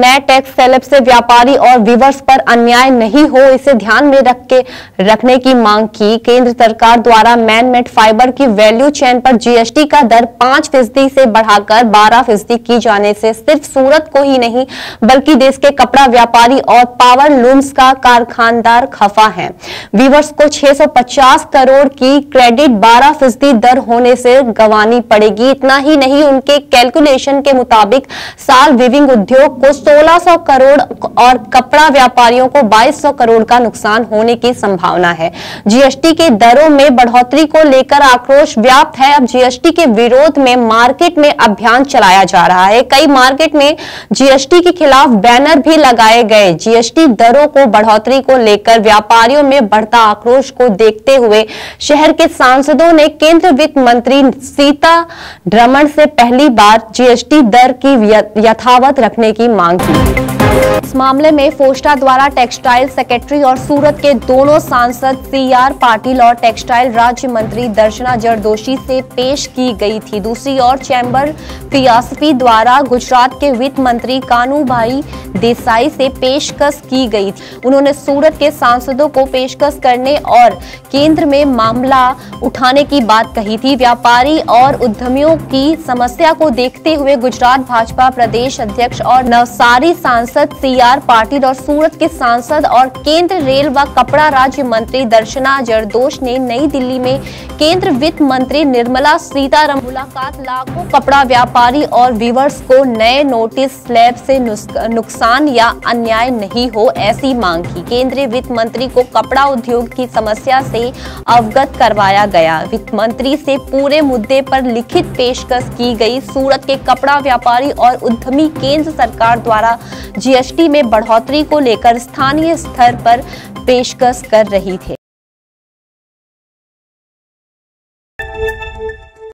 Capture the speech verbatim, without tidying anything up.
नए tax slab से व्यापारी और व्यूवर्स पर अन्याय नहीं हो, इसे ध्यान में रख के रखने की मांग की। केंद्र सरकार द्वारा मैनमेड फाइबर की वैल्यू चेन पर जीएसटी का दर पांच फीसदी से बढ़ाकर बारह फीसदी की जाने से सिर्फ सूरत को ही नहीं बल्कि देश के कपड़ा व्यापारी और पावर लूम्स का कारखानदार खफा है। व्यूवर्स को छह सौ पचास करोड़ की क्रेडिट बारह फीसदी दर होने से गंवानी पड़ेगी। इतना ही नहीं, उनके कैलकुलेशन के मुताबिक साल वीविंग उद्योग को सोलह सौ करोड़ और कपड़ा व्यापारियों को बाईस सौ करोड़ का नुकसान होने की संभावना है। जीएसटी के दरों में बढ़ोतरी को लेकर आक्रोश व्याप्त है। अब जीएसटी के विरोध में मार्केट में अभियान चलाया जा रहा है। कई मार्केट में जीएसटी के खिलाफ बैनर भी लगाए गए। जीएसटी दरों को बढ़ोतरी को लेकर व्यापारियों में बढ़ता आक्रोश को देखते हुए शहर के सांसदों ने केंद्रीय वित्त मंत्री सीतारमण से पहली बार जीएसटी दर की यथावत रखने की मांग की। इस मामले में फोस्टा द्वारा टेक्सटाइल सेक्रेटरी और सूरत के दोनों सांसद सी आर पाटिल और टेक्सटाइल राज्य मंत्री दर्शना जरदोशी से पेश की गई थी। दूसरी ओर चैम्बर पीएसपी द्वारा गुजरात के वित्त मंत्री कानू भाई देसाई से पेशकश की गई थी। उन्होंने सूरत के सांसदों को पेशकश करने और केंद्र में मामला उठाने की बात कही थी। व्यापारी और उद्यमियों की समस्या को देखते हुए गुजरात भाजपा प्रदेश अध्यक्ष और नवसारी सांसद सी आर पाटिल और सूरत के सांसद और केंद्र रेल व कपड़ा राज्य मंत्री दर्शना जरदोश ने नई दिल्ली में केंद्र वित्त मंत्री निर्मला सीतारमण मुलाकात लाखों कपड़ा व्यापारी और व्यूवर्स को नए नोटिस स्लैब से नुकसान या अन्याय नहीं हो, ऐसी मांग की। केंद्रीय वित्त मंत्री को कपड़ा उद्योग की समस्या से अवगत करवाया गया। वित्त मंत्री से पूरे मुद्दे पर लिखित पेशकश की गई। सूरत के कपड़ा व्यापारी और उद्यमी केंद्र सरकार द्वारा जीएसटी में बढ़ोतरी को लेकर स्थानीय स्तर पर पेशकश कर रही थे।